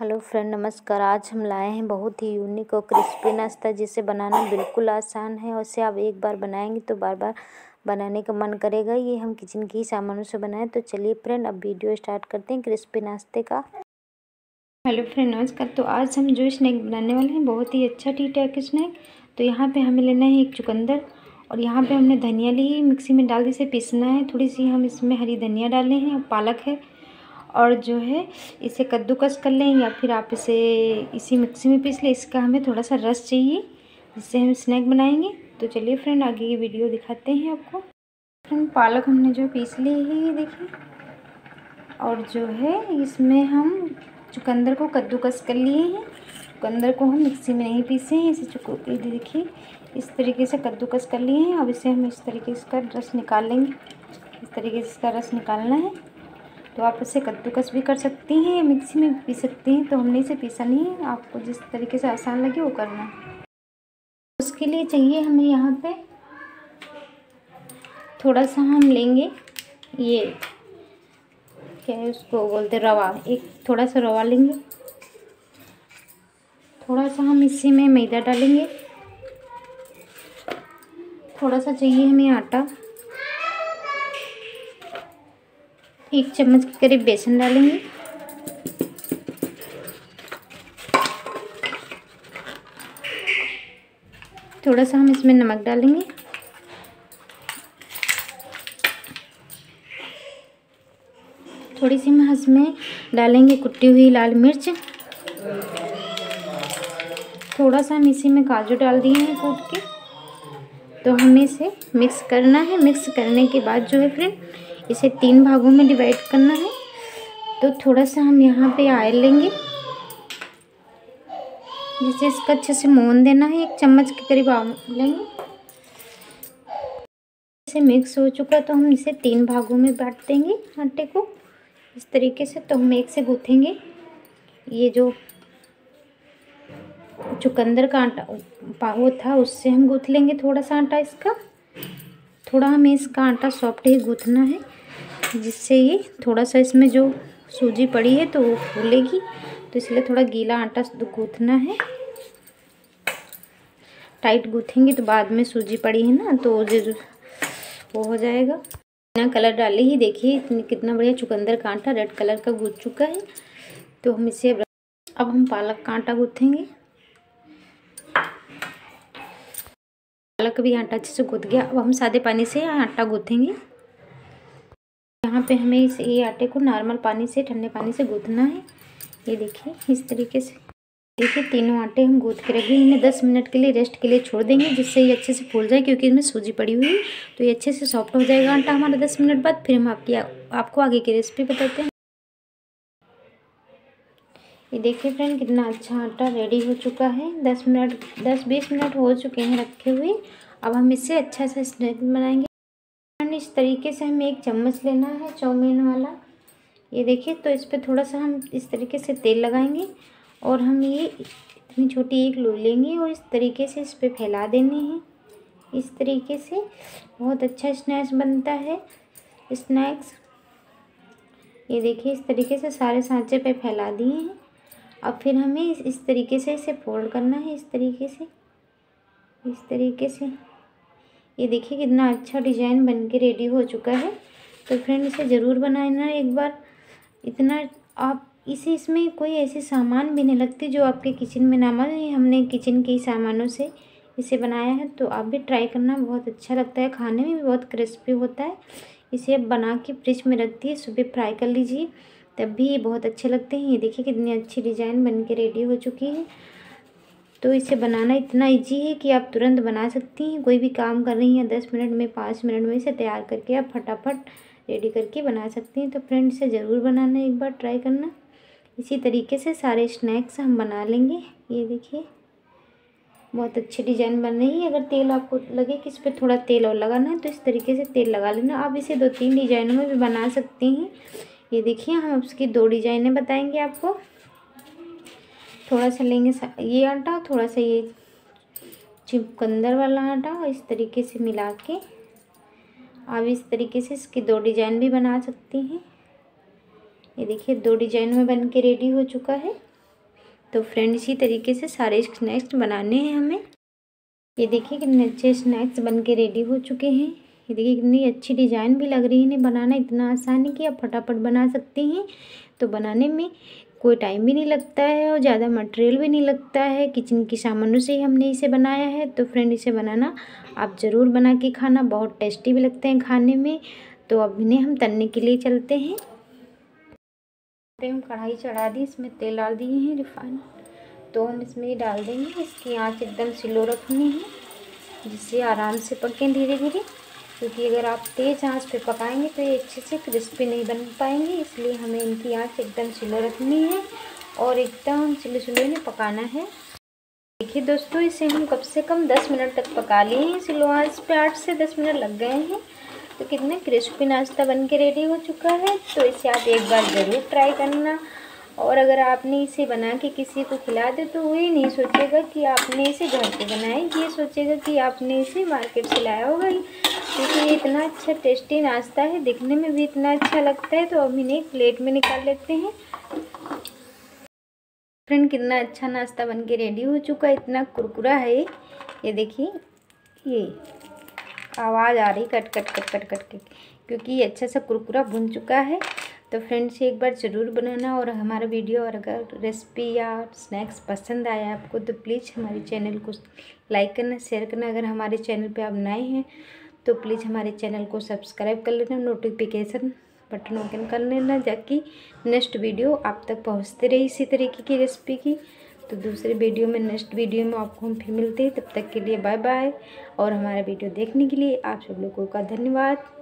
Hello friend नमस्कार। आज हम लाए हैं बहुत ही यूनिक और क्रिस्पी नाश्ता जिसे बनाना बिल्कुल आसान है और इसे आप एक बार बनाएंगे तो बार बार बनाने का मन करेगा। ये हम किचन के ही सामानों से बनाएं। तो चलिए फ्रेंड अब वीडियो स्टार्ट करते हैं क्रिस्पी नाश्ते का। हेलो फ्रेंड नमस्कार। तो आज हम जो स्नैक बनाने वाले हैं बहुत ही अच्छा टी टाइप स्नैक। तो यहाँ पर हमें लेना है एक चुकंदर और यहाँ पर हमने धनिया ली है, मिक्सी में डाल दी, इसे पीसना है। थोड़ी सी हम इसमें हरी धनिया डाले हैं और पालक है और जो है इसे कद्दूकस कर लें या फिर आप इसे इसी मिक्सी में पीस लें। इसका हमें थोड़ा सा रस चाहिए जिससे हम स्नैक बनाएंगे। तो चलिए फ्रेंड आगे की वीडियो दिखाते हैं आपको। फ्रेंड पालक हमने जो पीस ली है ये देखिए, और जो है इसमें हम चुकंदर को कद्दूकस कर लिए हैं। चुकंदर को हम मिक्सी में नहीं पीसे हैं, इसे देखिए इस तरीके से कद्दूकस कर लिए हैं। अब इसे हम इस तरीके से इसका रस निकाल लेंगे। इस तरीके से इसका रस निकालना है। तो आप इसे कद्दूकस भी कर सकती हैं, मिक्सी में पीस सकती हैं। तो हमने इसे पीसा नहीं है, आपको जिस तरीके से आसान लगे वो करना है। उसके लिए चाहिए हमें यहाँ पे थोड़ा सा हम लेंगे ये क्या है उसको बोलते रवा, एक थोड़ा सा रवा लेंगे। थोड़ा सा हम इसी में मैदा डालेंगे। थोड़ा सा चाहिए हमें आटा, एक चम्मच के करीब बेसन डालेंगे। थोड़ा सा हम इसमें नमक डालेंगे। थोड़ी सी हम इसमें डालेंगे कुटी हुई लाल मिर्च। थोड़ा सा हम इसी में काजू डाल दिए हैं कूट के। तो हमें इसे मिक्स करना है। मिक्स करने के बाद जो है फ्रेंड इसे 3 भागों में डिवाइड करना है। तो थोड़ा सा हम यहाँ पे ऑयल लेंगे जिसे इसका अच्छे से मोहन देना है। एक चम्मच के करीब लेंगे। इसे मिक्स हो चुका तो हम इसे 3 भागों में बांट देंगे आटे को इस तरीके से। तो हम एक से गूँथेंगे। ये जो चुकंदर का आटा वो था उससे हम गूँथ लेंगे थोड़ा सा आटा इसका। थोड़ा हमें इसका आटा सॉफ्ट ही गूँथना है जिससे ये थोड़ा सा इसमें जो सूजी पड़ी है तो वो फूलेगी। तो इसलिए थोड़ा गीला आटा गूँथना है। टाइट गूँथेंगे तो बाद में सूजी पड़ी है ना तो वो हो जाएगा। बिना कलर डाले ही देखिए कितना बढ़िया चुकंदर का आटा रेड कलर का गूँथ चुका है। तो हम इसे अब हम पालक का आटा गूँथेंगे। पालक भी आटा अच्छे से गूँथ गया। अब हम सादे पानी से आटा गूँथेंगे। यहाँ पे हमें इस ये आटे को नॉर्मल पानी से ठंडे पानी से गूँथना है। ये देखिए इस तरीके से। देखिए तीनों आटे हम गूँथ के रखेंगे। इन्हें 10 मिनट के लिए रेस्ट के लिए छोड़ देंगे जिससे ये अच्छे से फूल जाए क्योंकि इसमें सूजी पड़ी हुई है। तो ये अच्छे से सॉफ्ट हो जाएगा आटा हमारा। 10 मिनट बाद फिर हम आपको आगे की रेसिपी बताते हैं। ये देखिए फ्रेंड कितना अच्छा आटा रेडी हो चुका है। 10-20 मिनट हो चुके हैं रखे हुए। अब हम इसे अच्छा सा स्नैक बनाएंगे। फ्रेंड इस तरीके से हमें एक चम्मच लेना है चौमीन वाला, ये देखिए। तो इस पर थोड़ा सा हम इस तरीके से तेल लगाएंगे और हम ये इतनी छोटी एक लोई लेंगे और इस तरीके से इस पर फैला देने हैं। इस तरीके से बहुत अच्छा स्नैक्स बनता है स्नैक्स। ये देखिए इस तरीके से सारे सांचे पर फैला दिए हैं। अब फिर हमें इस तरीके से इसे फोल्ड करना है। इस तरीके से ये देखिए कितना अच्छा डिजाइन बनके रेडी हो चुका है। तो फ्रेंड इसे ज़रूर बनाना एक बार। इतना आप इसे इसमें कोई ऐसे सामान भी नहीं लगती जो आपके किचन में ना मिले। हमने किचन के ही सामानों से इसे बनाया है। तो आप भी ट्राई करना, बहुत अच्छा लगता है, खाने में भी बहुत क्रिस्पी होता है। इसे आप बना के फ्रिज में रख दिए, सुबह फ्राई कर लीजिए तब भी ये बहुत अच्छे लगते हैं। ये देखिए कितनी अच्छी डिज़ाइन बन के रेडी हो चुकी है। तो इसे बनाना इतना इजी है कि आप तुरंत बना सकती हैं। कोई भी काम कर रही हैं 10 मिनट में 5 मिनट में इसे तैयार करके आप फटाफट रेडी करके बना सकती हैं। तो फ्रेंड इसे ज़रूर बनाना एक बार, ट्राई करना। इसी तरीके से सारे स्नैक्स हम बना लेंगे। ये देखिए बहुत अच्छी डिज़ाइन बन रही है। अगर तेल आपको लगे कि इस पर थोड़ा तेल और लगाना है तो इस तरीके से तेल लगा लेना। आप इसे 2-3 डिज़ाइनों में भी बना सकती हैं। ये देखिए हम उसकी 2 डिजाइनें बताएंगे आपको। थोड़ा सा लेंगे ये आटा, थोड़ा सा ये चुकंदर वाला आटा, इस तरीके से मिला के आप इस तरीके से इसकी 2 डिजाइन भी बना सकती हैं। ये देखिए 2 डिजाइन में बन के रेडी हो चुका है। तो फ्रेंड इसी तरीके से सारे स्नैक्स बनाने हैं हमें। ये देखिए कितने अच्छे स्नैक्स बन के रेडी हो चुके हैं। ये देखिए कितनी अच्छी डिज़ाइन भी लग रही है। इन्हें बनाना इतना आसान है कि आप फटाफट बना सकते हैं। तो बनाने में कोई टाइम भी नहीं लगता है और ज़्यादा मटेरियल भी नहीं लगता है। किचन के सामानों से ही हमने इसे बनाया है। तो फ्रेंड इसे बनाना आप ज़रूर बना के खाना, बहुत टेस्टी भी लगते हैं खाने में। तो अब इन्हें हम तलने के लिए चलते हैं। हम कढ़ाई चढ़ा दी, इसमें तेल डाल दिए हैं रिफाइंड। तो हम इसमें डाल देंगे। इसकी आंच एकदम स्लो रखनी है जिससे आराम से पकें धीरे धीरे, क्योंकि अगर आप तेज़ आंच पे पकाएंगे तो ये अच्छे से क्रिस्पी नहीं बन पाएंगे। इसलिए हमें इनकी आंच एकदम स्लो रखनी है और एकदम स्लो स्लो इन्हें पकाना है। देखिए दोस्तों, इसे हम कम से कम 10 मिनट तक पका लिए हैं। स्लो आंच पे 8 से 10 मिनट लग गए हैं। तो कितना क्रिस्पी नाश्ता बन के रेडी हो चुका है। तो इसे आप एक बार ज़रूर ट्राई करना, और अगर आपने इसे बना के किसी को खिला दे तो वो ये नहीं सोचेगा कि आपने इसे घर पे बनाया, ये सोचेगा कि आपने इसे मार्केट से लाया होगा। क्योंकि ये इतना अच्छा टेस्टी नाश्ता है, दिखने में भी इतना अच्छा लगता है। तो अब इन्हें एक प्लेट में निकाल लेते हैं। फ्रेंड कितना अच्छा नाश्ता बन के रेडी हो चुका है, इतना कुरकुरा है। ये देखिए, ये आवाज़ आ रही cut cut cut cut cut के, क्योंकि ये अच्छा सा कुरकुरा भुन चुका है। तो फ्रेंड्स एक बार ज़रूर बनाना, और हमारा वीडियो और अगर रेसिपी या स्नैक्स पसंद आया आपको तो प्लीज़ हमारे चैनल को लाइक करना, शेयर करना। अगर हमारे चैनल पे आप नए हैं तो प्लीज़ हमारे चैनल को सब्सक्राइब कर लेना, नोटिफिकेशन बटन ओपन कर लेना, ताकि नेक्स्ट वीडियो आप तक पहुँचते रहे इसी तरीके की रेसिपी की। तो दूसरे वीडियो में, नेक्स्ट वीडियो में आपको हम फिर मिलते हैं। तब तक के लिए बाय बाय, और हमारा वीडियो देखने के लिए आप सब लोगों का धन्यवाद।